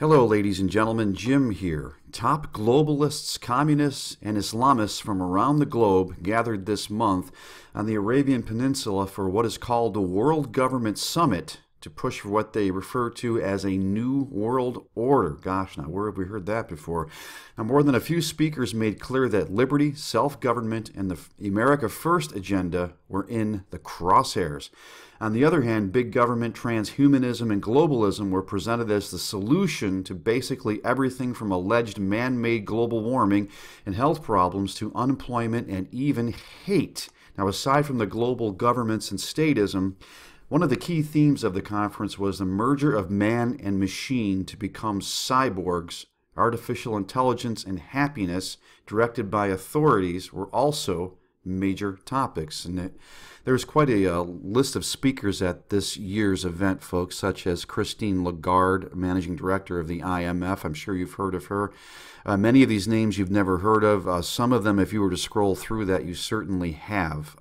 Hello, ladies and gentlemen, Jim here. Top globalists, communists, and Islamists from around the globe gathered this month on the Arabian Peninsula for what is called the World Government Summit to push for what they refer to as a new world order. Gosh, now where have we heard that before? Now, more than a few speakers made clear that liberty, self-government, and the America First agenda were in the crosshairs. On the other hand, big government, transhumanism, and globalism were presented as the solution to basically everything from alleged man-made global warming and health problems to unemployment and even hate. Now, aside from the global governments and statism, one of the key themes of the conference was the merger of man and machine to become cyborgs. Artificial intelligence and happiness, directed by authorities, were also major topics, and there's quite a list of speakers at this year's event, folks, such as Christine Lagarde, Managing Director of the IMF. I'm sure you've heard of her. Many of these names you've never heard of. Some of them, if you were to scroll through that, you certainly have.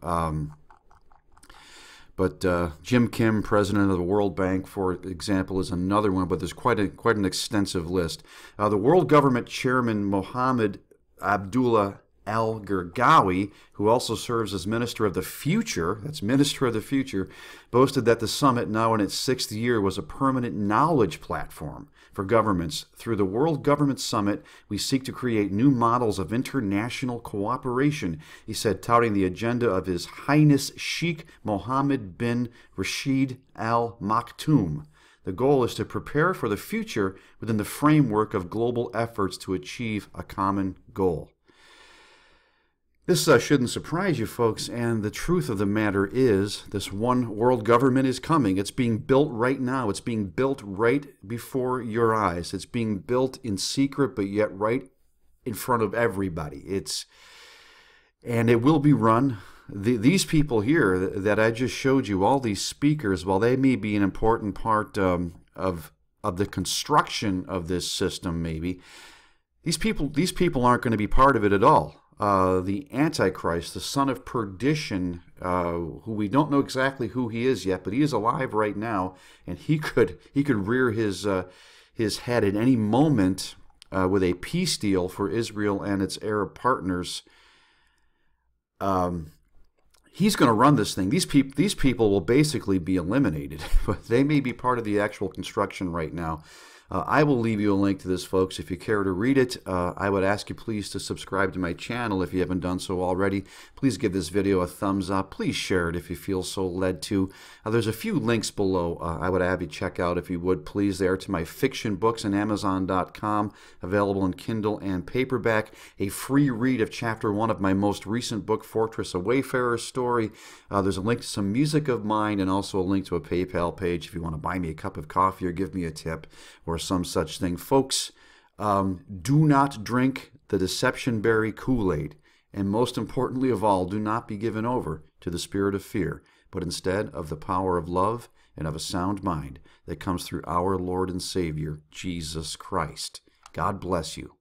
But Jim Kim, president of the World Bank, for example, is another one, but there's quite an extensive list. The World Government Chairman Mohammed Abdullah Al Gergawi, who also serves as Minister of the Future, that's Minister of the Future, boasted that the summit, now in its 6th year, was a permanent knowledge platform for governments. Through the World Government Summit, we seek to create new models of international cooperation, he said, touting the agenda of His Highness Sheikh Mohammed bin Rashid Al Maktoum. The goal is to prepare for the future within the framework of global efforts to achieve a common goal. This shouldn't surprise you, folks, and the truth of the matter is this one world government is coming. It's being built right now. It's being built right before your eyes. It's being built in secret, but yet right in front of everybody. And it will be run. These people here that I just showed you, all these speakers, while they may be an important part of the construction of this system, maybe, these people aren't going to be part of it at all. The Antichrist, the son of perdition, who we don't know exactly who he is yet, but he is alive right now, and he could rear his head at any moment with a peace deal for Israel and its Arab partners. He's going to run this thing. These people will basically be eliminated, but they may be part of the actual construction right now. I will leave you a link to this, folks, if you care to read it. I would ask you please to subscribe to my channel if you haven't done so already. Please give this video a thumbs up. Please share it if you feel so led to. There's a few links below I would have you check out, if you would, please, there to my fiction books on Amazon.com, available in Kindle and paperback. A free read of Chapter 1 of my most recent book, Fortress, A Wayfarer's Story. There's a link to some music of mine and also a link to a PayPal page if you want to buy me a cup of coffee or give me a tip or some such thing. Folks, do not drink the deception berry Kool-Aid, and most importantly of all, do not be given over to the spirit of fear, but instead of the power of love and of a sound mind that comes through our Lord and Savior, Jesus Christ. God bless you.